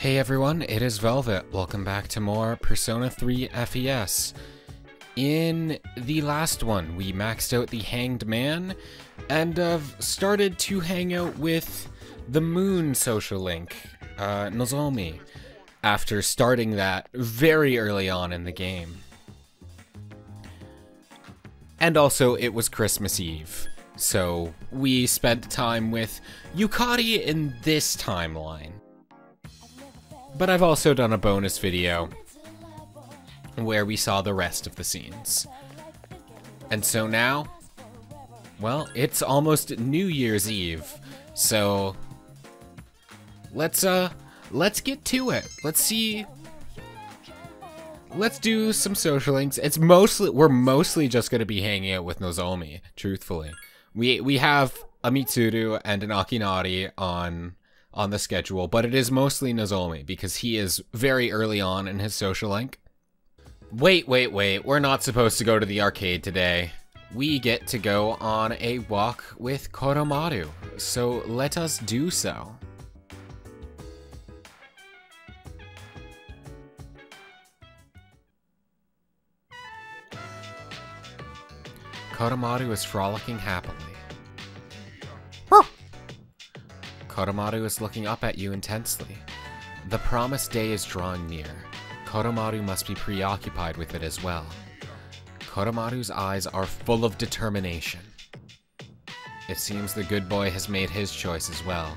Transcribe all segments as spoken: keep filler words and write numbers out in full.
Hey everyone, it is Velvet. Welcome back to more Persona three F E S. In the last one, we maxed out the Hanged Man, and I've started to hang out with the Moon social link, uh, Nozomi, after starting that very early on in the game. And also, it was Christmas Eve, so we spent time with Yukari in this timeline. But I've also done a bonus video where we saw the rest of the scenes. And so now, well, it's almost New Year's Eve, so let's uh let's get to it. Let's see. Let's do some social links. It's mostly we're mostly just gonna be hanging out with Nozomi, truthfully. We we have a Mitsuru and an Akinari on on the schedule, but it is mostly Nozomi because he is very early on in his social link. Wait, wait, wait, we're not supposed to go to the arcade today. We get to go on a walk with Koromaru, so let us do so. Koromaru is frolicking happily. Koromaru is looking up at you intensely. The promised day is drawing near. Koromaru must be preoccupied with it as well. Koromaru's eyes are full of determination. It seems the good boy has made his choice as well.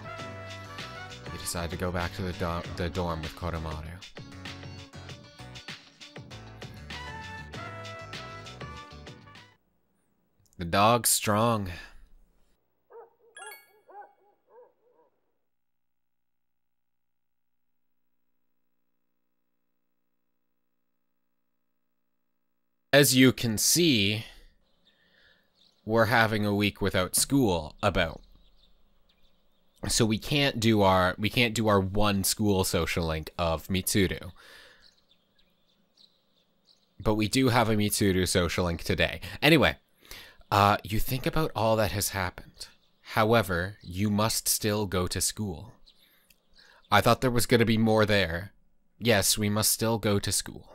You decide to go back to the, do the dorm with Koromaru. The dog's strong. As you can see, we're having a week without school about. So we can't do our we can't do our one school social link of Mitsuru. But we do have a Mitsuru social link today. Anyway, uh, you think about all that has happened. However, you must still go to school. I thought there was going to be more there. Yes, we must still go to school.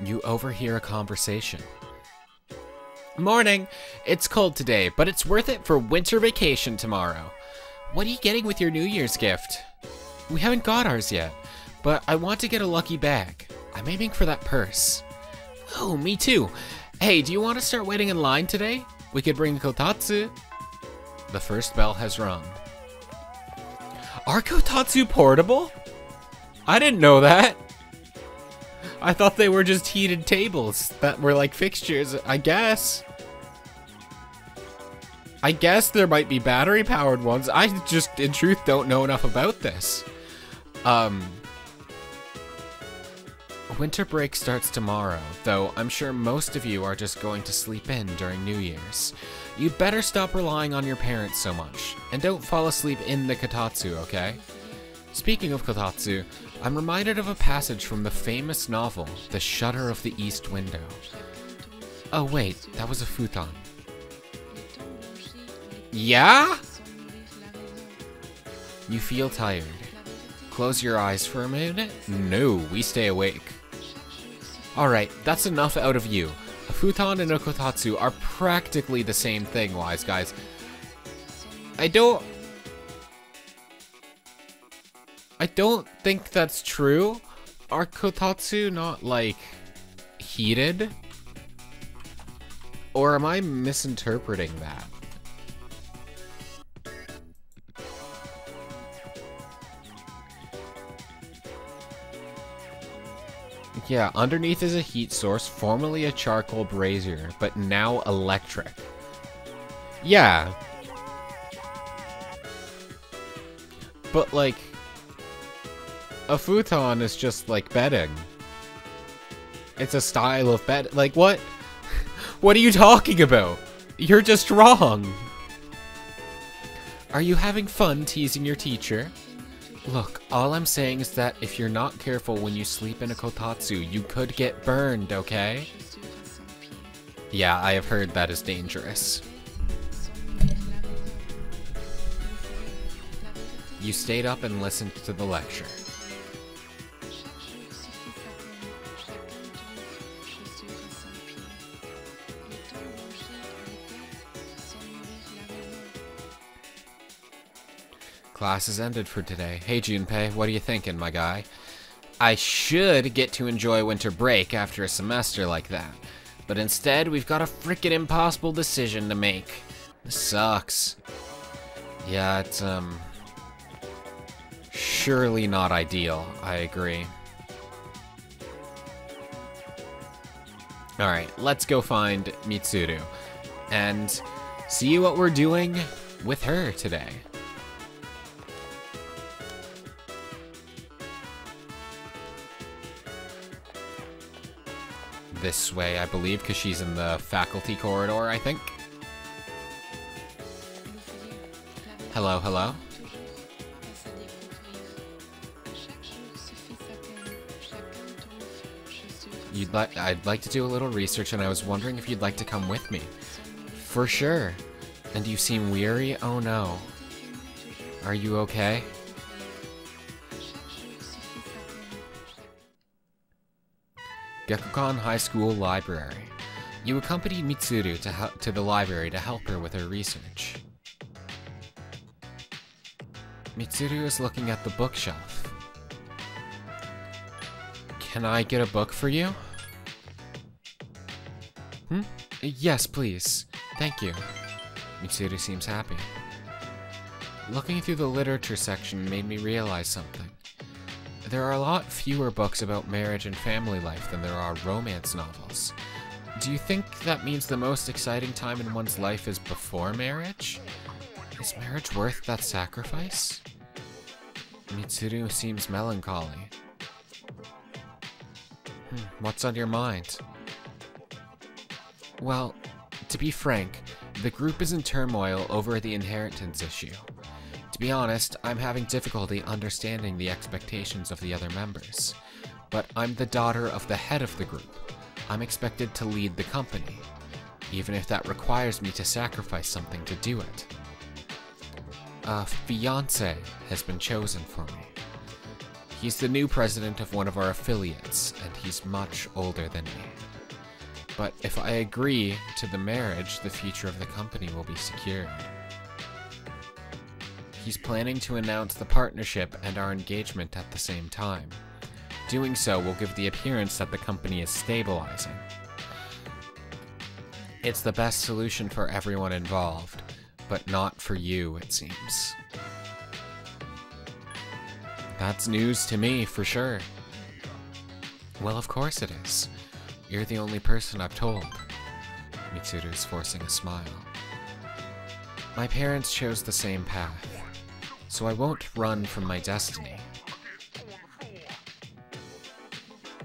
You overhear a conversation. Morning! It's cold today, but it's worth it for winter vacation tomorrow. What are you getting with your New Year's gift? We haven't got ours yet, but I want to get a lucky bag. I'm aiming for that purse. Oh, me too. Hey, do you want to start waiting in line today? We could bring Kotatsu. The first bell has rung. Are Kotatsu portable? I didn't know that. I thought they were just heated tables that were like fixtures, I guess. I guess there might be battery-powered ones. I just, in truth, don't know enough about this. Um, winter break starts tomorrow, though I'm sure most of you are just going to sleep in during New Year's. You'd better stop relying on your parents so much, and don't fall asleep in the Kotatsu, okay? Speaking of Kotatsu, I'm reminded of a passage from the famous novel, The Shutter of the East Window. Oh wait, that was a futon. Yeah? You feel tired. Close your eyes for a minute? No, we stay awake. Alright, that's enough out of you. A futon and a Kotatsu are practically the same thing, wise guys. I don't... I don't think that's true. Are Kotatsu not, like, heated? Or am I misinterpreting that? Yeah, underneath is a heat source, formerly a charcoal brazier, but now electric. Yeah. But, like... a futon is just, like, bedding. It's a style of bed. Like, what? What are you talking about? You're just wrong. Are you having fun teasing your teacher? Look, all I'm saying is that if you're not careful when you sleep in a Kotatsu, you could get burned, okay? Yeah, I have heard that is dangerous. You stayed up and listened to the lecture. Class is ended for today. Hey Junpei, what are you thinking, my guy? I should get to enjoy winter break after a semester like that, but instead we've got a frickin' impossible decision to make. This sucks. Yeah, it's, um... surely not ideal, I agree. Alright, let's go find Mitsuru, and see what we're doing with her today. This way, I believe, because she's in the faculty corridor, I think. Hello, hello. You'd like? I'd like to do a little research, and I was wondering if you'd like to come with me. For sure. And you seem weary? Oh no. Are you okay? Gekkoukan High School Library. You accompanied Mitsuru to, to the library to help her with her research. Mitsuru is looking at the bookshelf. Can I get a book for you? Hmm? Yes, please. Thank you. Mitsuru seems happy. Looking through the literature section made me realize something. There are a lot fewer books about marriage and family life than there are romance novels. Do you think that means the most exciting time in one's life is before marriage? Is marriage worth that sacrifice? Mitsuru seems melancholy. Hmm, what's on your mind? Well, to be frank, the group is in turmoil over the inheritance issue. To be honest, I'm having difficulty understanding the expectations of the other members. But I'm the daughter of the head of the group. I'm expected to lead the company, even if that requires me to sacrifice something to do it. A fiancé has been chosen for me. He's the new president of one of our affiliates, and he's much older than me. But if I agree to the marriage, the future of the company will be secured. He's planning to announce the partnership and our engagement at the same time. Doing so will give the appearance that the company is stabilizing. It's the best solution for everyone involved, but not for you, it seems. That's news to me, for sure. Well, of course it is. You're the only person I've told. Mitsuru's forcing a smile. My parents chose the same path, so I won't run from my destiny.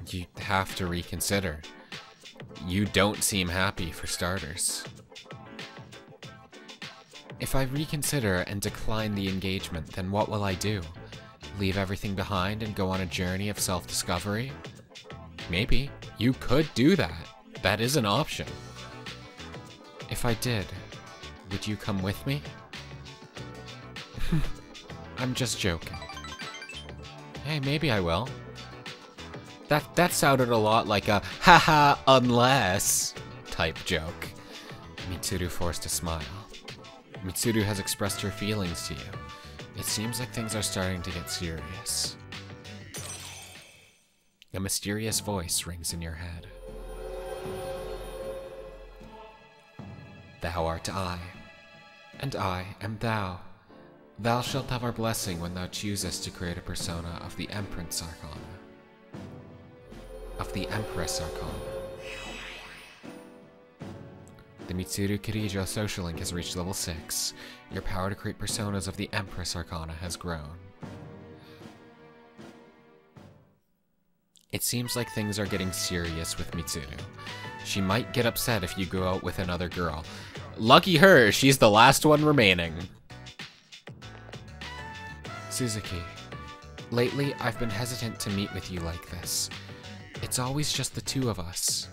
You have to reconsider. You don't seem happy, for starters. If I reconsider and decline the engagement, then what will I do? Leave everything behind and go on a journey of self-discovery? Maybe. You could do that. That is an option. If I did, would you come with me? I'm just joking. Hey, maybe I will. That that sounded a lot like a haha unless type joke. Mitsuru forced a smile. Mitsuru has expressed her feelings to you. It seems like things are starting to get serious. A mysterious voice rings in your head. Thou art I, and I am thou. Thou shalt have our blessing when thou choosest to create a persona of the Empress Arcana. Of the Empress Arcana. The Mitsuru Kirijo social link has reached level six. Your power to create personas of the Empress Arcana has grown. It seems like things are getting serious with Mitsuru. She might get upset if you go out with another girl. Lucky her, she's the last one remaining. Suzuki, lately I've been hesitant to meet with you like this. It's always just the two of us.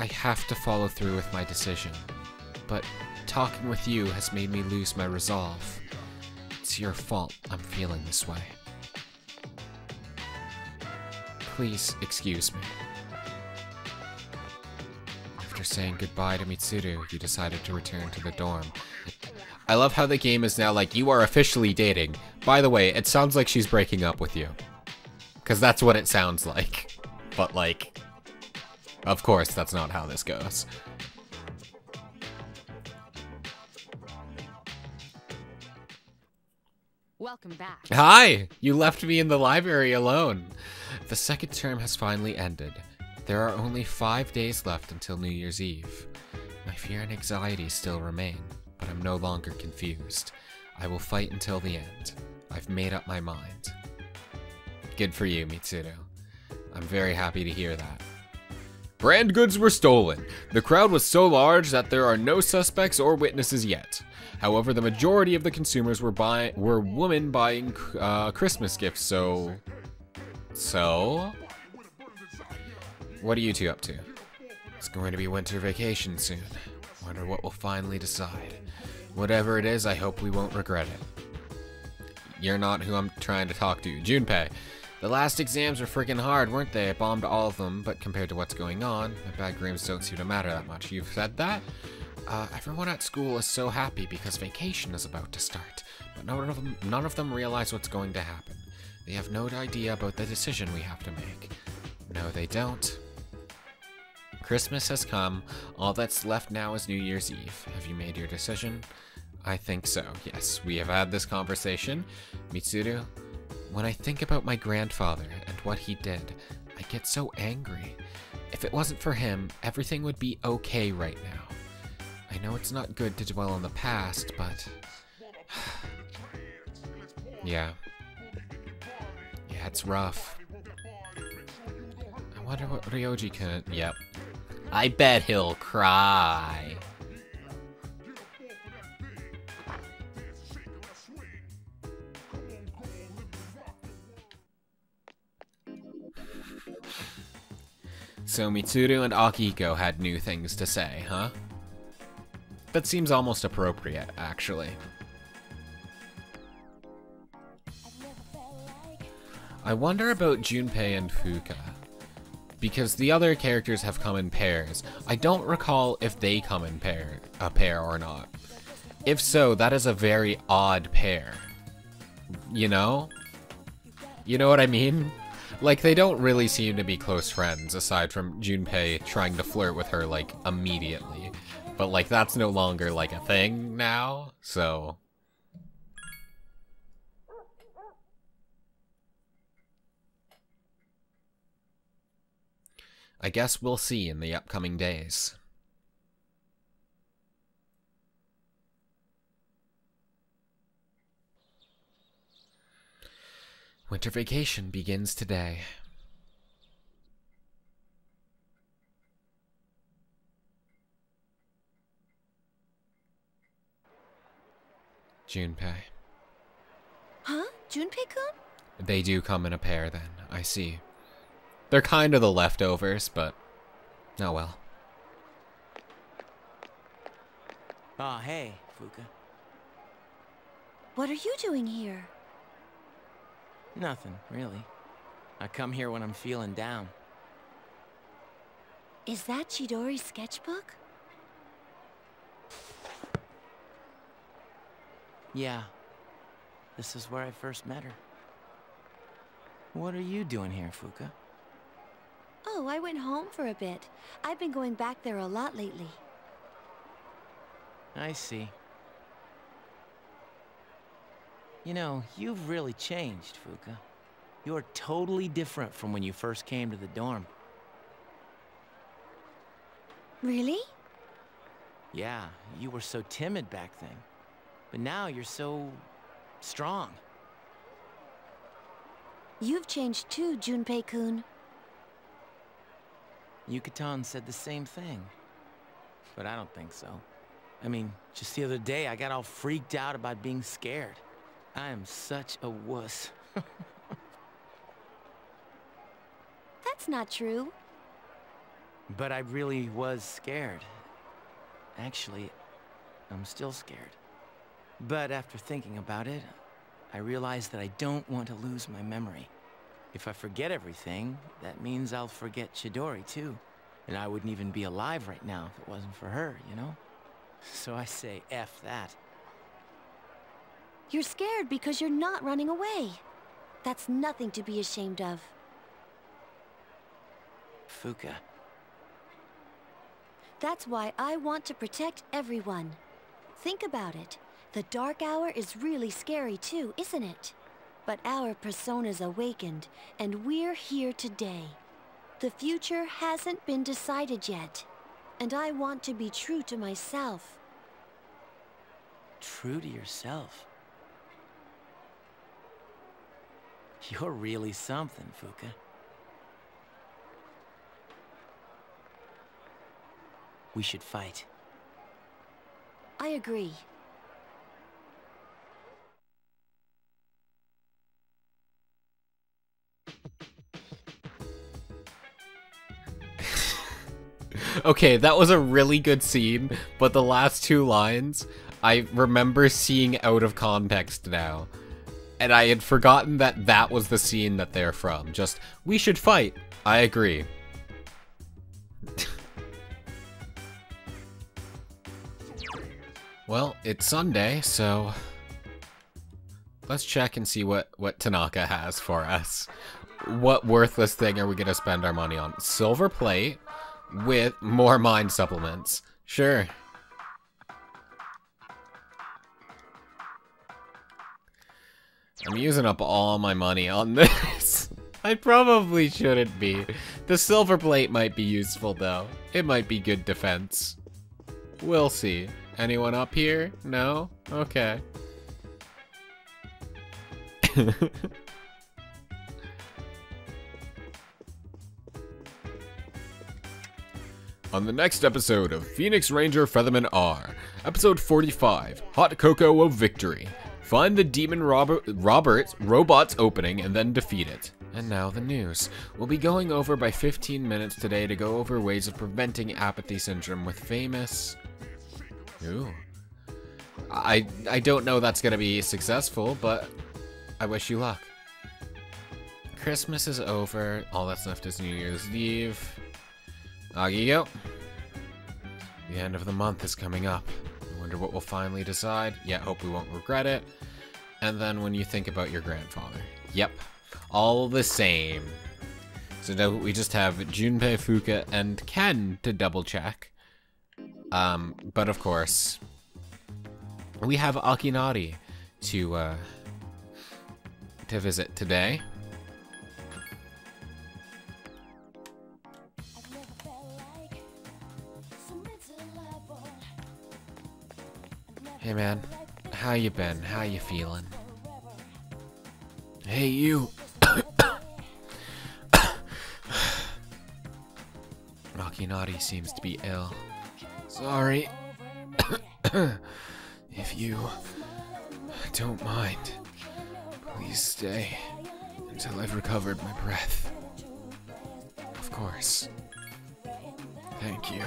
I have to follow through with my decision, but talking with you has made me lose my resolve. It's your fault I'm feeling this way. Please excuse me. After saying goodbye to Mitsuru, you decided to return to the dorm. I love how the game is now like, you are officially dating. By the way, it sounds like she's breaking up with you. Because that's what it sounds like. But like, of course, that's not how this goes. Welcome back. Hi! You left me in the library alone. The second term has finally ended. There are only five days left until New Year's Eve. My fear and anxiety still remain, but I'm no longer confused. I will fight until the end. I've made up my mind. Good for you, Mitsuru. I'm very happy to hear that. Brand goods were stolen. The crowd was so large that there are no suspects or witnesses yet. However, the majority of the consumers were buying were women buying uh, Christmas gifts. So, so, what are you two up to? It's going to be winter vacation soon. Wonder what we'll finally decide. Whatever it is, I hope we won't regret it. You're not who I'm trying to talk to, Junpei. The last exams were freaking hard, weren't they? I bombed all of them, but compared to what's going on, my bad grades don't seem to matter that much. You've said that? Uh, everyone at school is so happy because vacation is about to start, but none of them, none of them realize what's going to happen. They have no idea about the decision we have to make. No, they don't. Christmas has come. All that's left now is New Year's Eve. Have you made your decision? I think so, yes. We have had this conversation. Mitsuru, when I think about my grandfather and what he did, I get so angry. If it wasn't for him, everything would be okay right now. I know it's not good to dwell on the past, but... yeah. Yeah, it's rough. I wonder what Ryoji can... yep. I bet he'll cry. So Mitsuru and Akiko had new things to say, huh? That seems almost appropriate, actually. I wonder about Junpei and Fuuka, because the other characters have come in pairs. I don't recall if they come in pair, a pair or not. If so, that is a very odd pair. You know? You know what I mean? Like, they don't really seem to be close friends, aside from Junpei trying to flirt with her, like, immediately. But, like, that's no longer, like, a thing now, so... I guess we'll see in the upcoming days. Winter vacation begins today. Junpei. Huh? Junpei-kun? They do come in a pair then, I see. They're kind of the leftovers, but... oh well. Ah, hey, Fuuka. What are you doing here? Nothing, really. I come here when I'm feeling down. Is that Chidori's sketchbook? Yeah. This is where I first met her. What are you doing here, Fuuka? Oh, I went home for a bit. I've been going back there a lot lately. I see. You know, you've really changed, Fuuka. You're totally different from when you first came to the dorm. Really? Yeah, you were so timid back then. But now you're so... strong. You've changed too, Junpei-kun. Yucatan said the same thing. But I don't think so. I mean, just the other day I got all freaked out about being scared. I am such a wuss. That's not true. But I really was scared. Actually, I'm still scared. But after thinking about it, I realized that I don't want to lose my memory. If I forget everything, that means I'll forget Chidori too. And I wouldn't even be alive right now if it wasn't for her, you know? So I say F that. You're scared because you're not running away. That's nothing to be ashamed of. Fuuka. That's why I want to protect everyone. Think about it. The Dark Hour is really scary too, isn't it? But our persona's awakened, and we're here today. The future hasn't been decided yet, and I want to be true to myself. True to yourself? You're really something, Fuuka. We should fight. I agree. Okay, that was a really good scene, but the last two lines, I remember seeing out of context now. And I had forgotten that that was the scene that they're from. Just, we should fight. I agree. Well, it's Sunday, so let's check and see what, what Tanaka has for us. What worthless thing are we gonna spend our money on? Silver plate with more mind supplements. Sure. I'm using up all my money on this. I probably shouldn't be. The silver plate might be useful though. It might be good defense. We'll see. Anyone up here? No? Okay. On the next episode of Phoenix Ranger Featherman R, episode forty-five, Hot Cocoa of Victory. Find the Demon Robert, Robert's Robots opening and then defeat it. And now the news. We'll be going over by fifteen minutes today to go over ways of preventing apathy syndrome with famous... Ooh. I, I don't know that's gonna be successful, but I wish you luck. Christmas is over. All that's left is New Year's Eve. Agio. The end of the month is coming up. I wonder what we'll finally decide. Yeah, hope we won't regret it. And then when you think about your grandfather. Yep. All the same. So now we just have Junpei, Fuuka, and Ken to double check. Um, but of course, we have Akinari to, uh, to visit today. Hey man, how you been? How you feeling? Hey you! Akinari seems to be ill. Sorry, if you don't mind, please stay until I've recovered my breath. Of course. Thank you.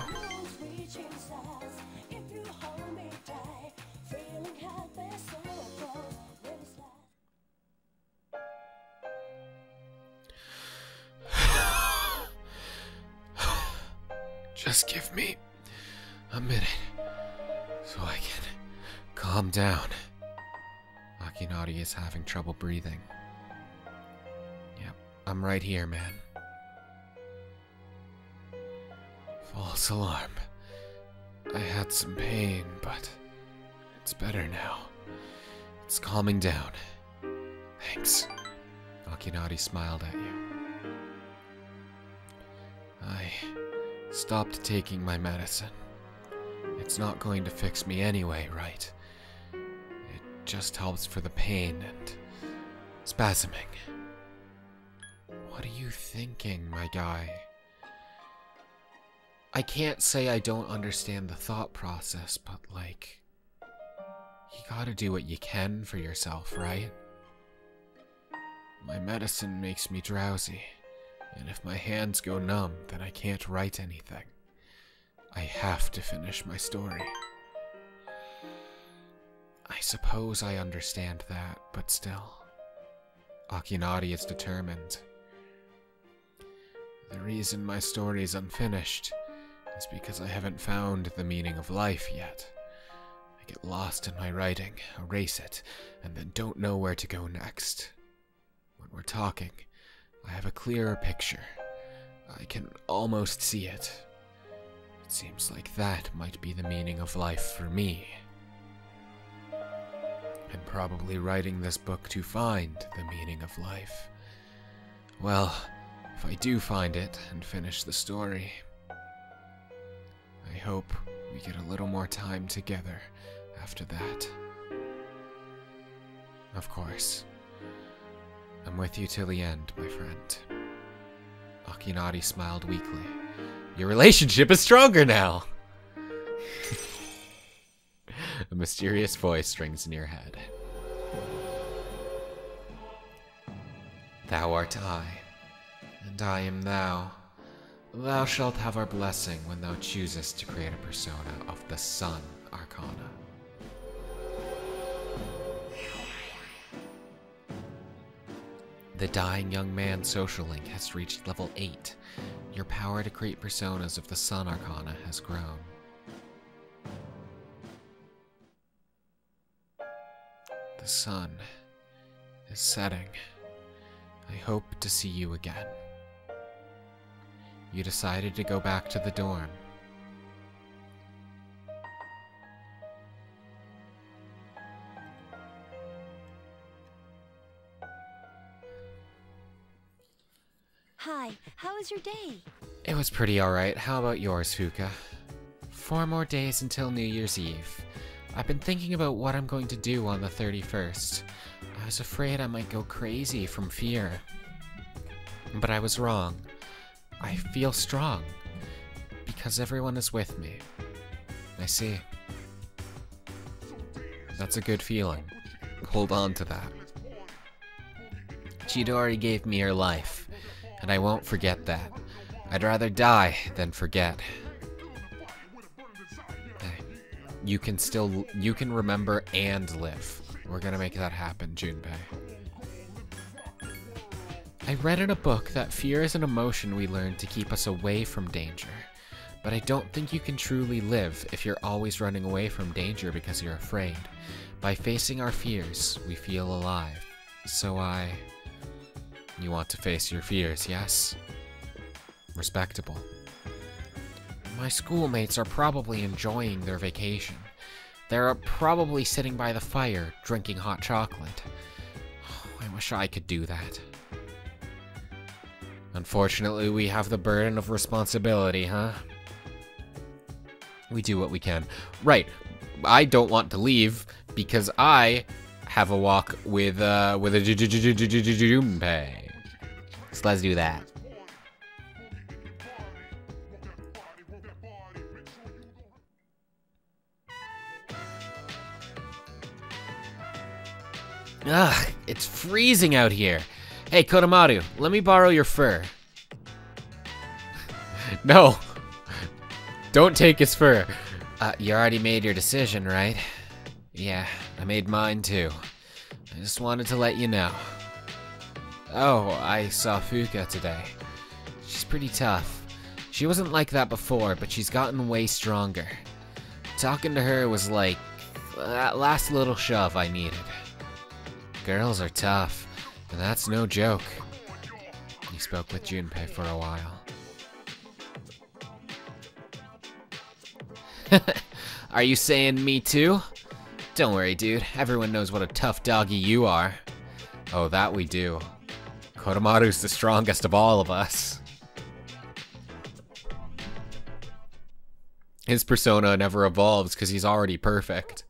Just give me a minute, so I can calm down. Akinari is having trouble breathing. Yep, I'm right here, man. False alarm. I had some pain, but it's better now. It's calming down. Thanks. Akinari smiled at you. I stopped taking my medicine. It's not going to fix me anyway, right? It just helps for the pain and spasming. What are you thinking, my guy? I can't say I don't understand the thought process, but like... you gotta do what you can for yourself, right? My medicine makes me drowsy. and if my hands go numb, then I can't write anything. I have to finish my story. I suppose I understand that, but still. Akinari is determined. The reason my story is unfinished is because I haven't found the meaning of life yet. I get lost in my writing, erase it, and then don't know where to go next. When we're talking, I have a clearer picture. I can almost see it. It seems like that might be the meaning of life for me. I'm probably writing this book to find the meaning of life. Well, if I do find it and finish the story, I hope we get a little more time together after that. Of course. I'm with you till the end, my friend. Akinari smiled weakly. Your relationship is stronger now! A mysterious voice rings in your head. Thou art I, and I am thou. Thou shalt have our blessing when thou choosest to create a persona of the Sun Arcana. The dying young man's social link has reached level eight. Your power to create personas of the Sun Arcana has grown. The sun is setting. I hope to see you again. You decided to go back to the dorm. Hi, how was your day? It was pretty alright. How about yours, Fuuka? Four more days until New Year's Eve. I've been thinking about what I'm going to do on the thirty-first. I was afraid I might go crazy from fear. But I was wrong. I feel strong. Because everyone is with me. I see. That's a good feeling. Hold on to that. Chidori gave me her life. And I won't forget that. I'd rather die than forget. You can still, you can remember and live. We're gonna make that happen, Junpei. I read in a book that fear is an emotion we learn to keep us away from danger. But I don't think you can truly live if you're always running away from danger because you're afraid. By facing our fears, we feel alive. So I... You want to face your fears, yes? Respectable. My schoolmates are probably enjoying their vacation. They're probably sitting by the fire, drinking hot chocolate. Oh, I wish I could do that. Unfortunately, we have the burden of responsibility, huh? We do what we can. Right, I don't want to leave because I have a walk with, uh, with a Junpei. So let's do that. Ugh, it's freezing out here. Hey, Kodomaru, let me borrow your fur. No. Don't take his fur. Uh, you already made your decision, right? Yeah, I made mine too. I just wanted to let you know. Oh, I saw Fuuka today. She's pretty tough. She wasn't like that before, but she's gotten way stronger. Talking to her was like that last little shove I needed. Girls are tough, and that's no joke. He spoke with Junpei for a while. Are you saying me too? Don't worry, dude. Everyone knows what a tough doggy you are. Oh, that we do. Kodomaru's the strongest of all of us. His persona never evolves because he's already perfect.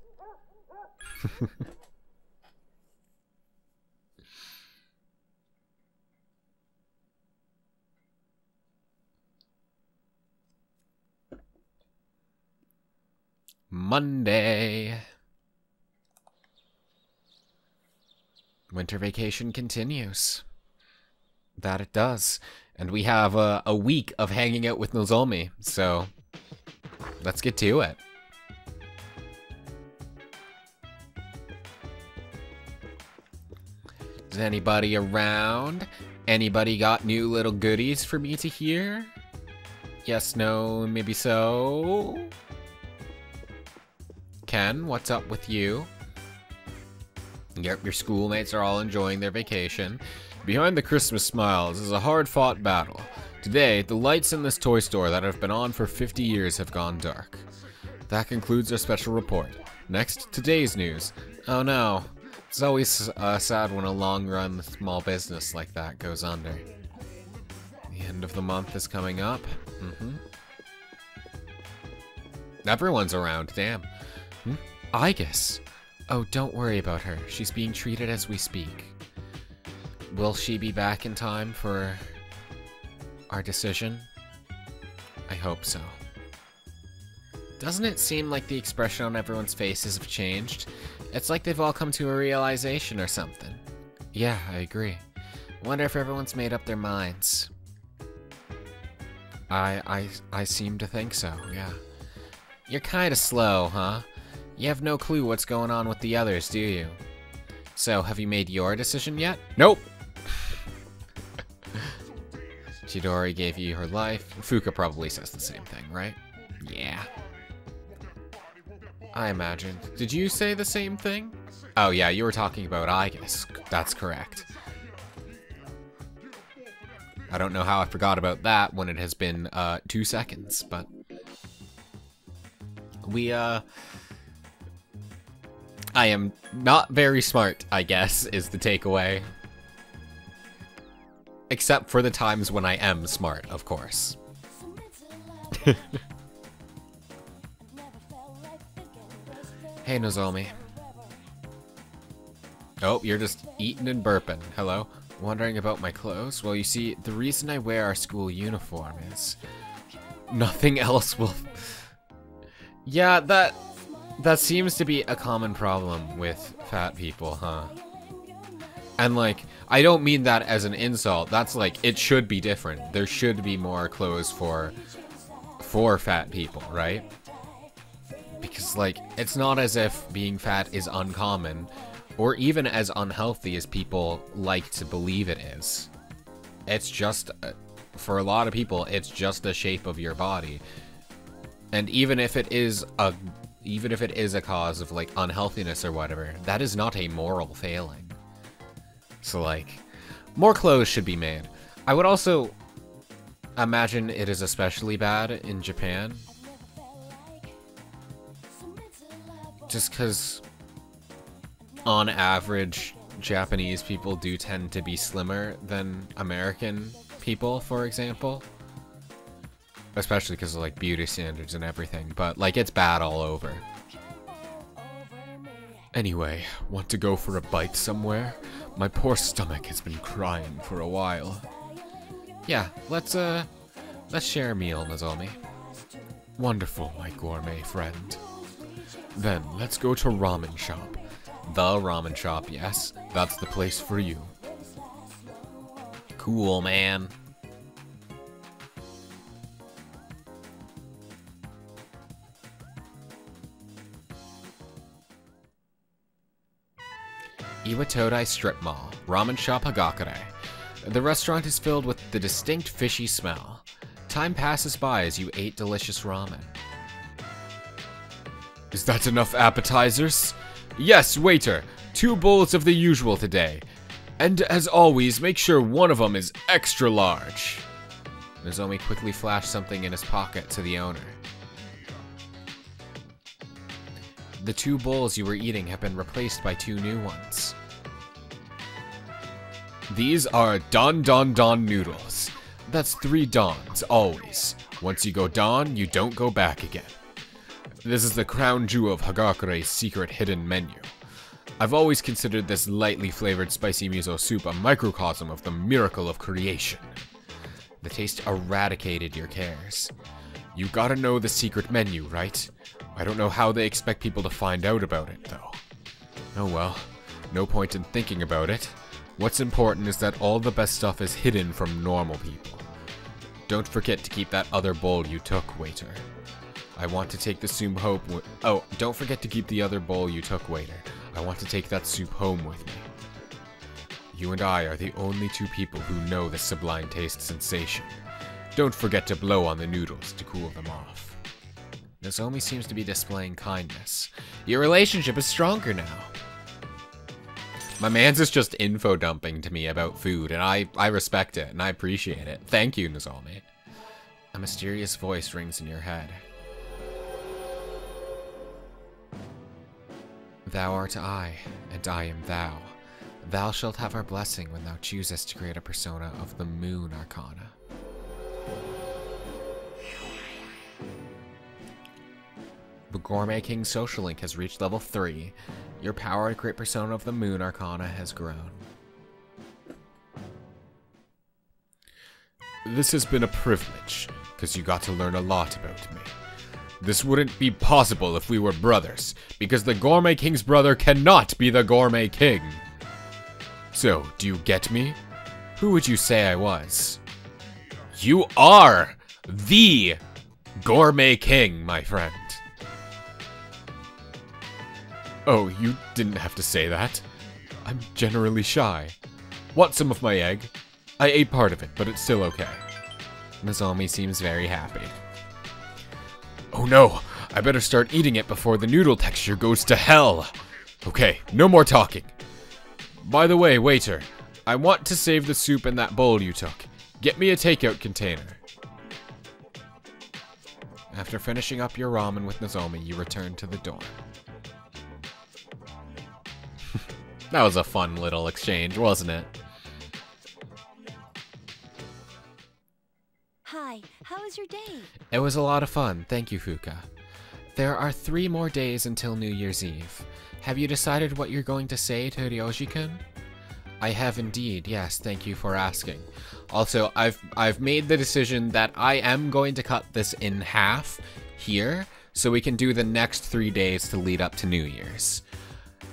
Monday. Winter vacation continues. that it does. And we have uh, a week of hanging out with Nozomi, so let's get to it. Is anybody around? Anybody got new little goodies for me to hear? Yes, no, maybe so. Ken, what's up with you? Yep, your schoolmates are all enjoying their vacation. Behind the Christmas smiles is a hard-fought battle. Today, the lights in this toy store that have been on for fifty years have gone dark. That concludes our special report. Next, today's news. Oh no, it's always uh, sad when a long-run small business like that goes under. The end of the month is coming up. Mm-hmm. Everyone's around, damn. Hmm? I guess. Oh, don't worry about her. She's being treated as we speak. Will she be back in time for our decision? I hope so. Doesn't it seem like the expression on everyone's faces have changed? It's like they've all come to a realization or something. Yeah, I agree. Wonder if everyone's made up their minds. I, I, I seem to think so, yeah. You're kinda slow, huh? You have no clue what's going on with the others, do you? So, have you made your decision yet? Nope! Chidori gave you her life. Fuuka probably says the same thing, right? Yeah. I imagine. Did you say the same thing? Oh yeah, you were talking about I guess. That's correct. I don't know how I forgot about that when it has been uh, two seconds, but we, uh, I am not very smart, I guess, is the takeaway. Except for the times when I am smart, of course. Hey, Nozomi. Oh, you're just eating and burping. Hello? Wondering about my clothes? Well, you see, the reason I wear our school uniform is nothing else will... Yeah, that that seems to be a common problem with fat people, huh? And like, I don't mean that as an insult. That's like, it should be different. There should be more clothes for for fat people, right? Because like, it's not as if being fat is uncommon. Or even as unhealthy as people like to believe it is. It's just, for a lot of people, it's just the shape of your body. And even if it is a, even if it is a cause of like unhealthiness or whatever, that is not a moral failing. So like, more clothes should be made. I would also imagine it is especially bad in Japan. Just because... on average, Japanese people do tend to be slimmer than American people, for example. Especially because of like beauty standards and everything, but like it's bad all over. Anyway, want to go for a bite somewhere? My poor stomach has been crying for a while. Yeah, let's uh, let's share a meal, Nozomi. Wonderful, my gourmet friend. Then, let's go to ramen shop. The ramen shop, yes. That's the place for you. Cool, man. Iwatodai Strip Mall, Ramen Shop Hagakure. The restaurant is filled with the distinct fishy smell. Time passes by as you ate delicious ramen. Is that enough appetizers? Yes, waiter. Two bowls of the usual today. And as always, make sure one of them is extra large. Nozomi quickly flashed something in his pocket to the owner. The two bowls you were eating have been replaced by two new ones. These are Don Don Don noodles. That's three dons, always. Once you go don, you don't go back again. This is the crown jewel of Hagakure's secret hidden menu. I've always considered this lightly flavored spicy miso soup a microcosm of the miracle of creation. The taste eradicated your cares. You gotta know the secret menu, right? I don't know how they expect people to find out about it, though. Oh well, no point in thinking about it. What's important is that all the best stuff is hidden from normal people. Don't forget to keep that other bowl you took, waiter. I want to take the soup home with- Oh, don't forget to keep the other bowl you took, waiter. I want to take that soup home with me. You and I are the only two people who know the sublime taste sensation. Don't forget to blow on the noodles to cool them off. Nozomi seems to be displaying kindness. Your relationship is stronger now. My man's is just info dumping to me about food, and I, I respect it, and I appreciate it. Thank you, Nozomi. A mysterious voice rings in your head. Thou art I, and I am thou. Thou shalt have our blessing when thou choosest to create a persona of the Moon Arcana. The Gourmet King Social Link has reached level three. Your power to create persona of the Moon Arcana has grown. This has been a privilege, because you got to learn a lot about me. This wouldn't be possible if we were brothers, because the Gourmet King's brother cannot be the Gourmet King. So, do you get me? Who would you say I was? You are the Gourmet King, my friend. Oh, you didn't have to say that. I'm generally shy. Want some of my egg? I ate part of it, but it's still okay. Nozomi seems very happy. Oh no, I better start eating it before the noodle texture goes to hell. Okay, no more talking. By the way, waiter, I want to save the soup in that bowl you took. Get me a takeout container. After finishing up your ramen with Nozomi, you return to the dorm. That was a fun little exchange, wasn't it? Hi, how was your day? It was a lot of fun, thank you, Fuuka. There are three more days until New Year's Eve. Have you decided what you're going to say to Ryoji-kun? I have indeed, yes, thank you for asking. Also, I've I've made the decision that I am going to cut this in half here, so we can do the next three days to lead up to New Year's.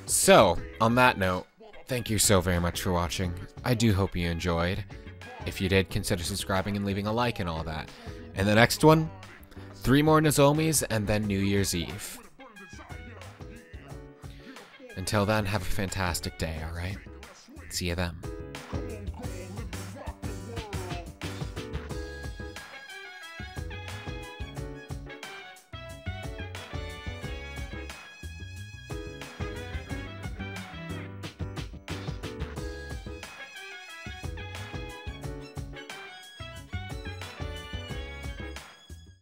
So, on that note, thank you so very much for watching. I do hope you enjoyed. If you did, consider subscribing and leaving a like and all that. And the next one? Three more Nozomis, and then New Year's Eve. Until then, have a fantastic day, alright? See you then.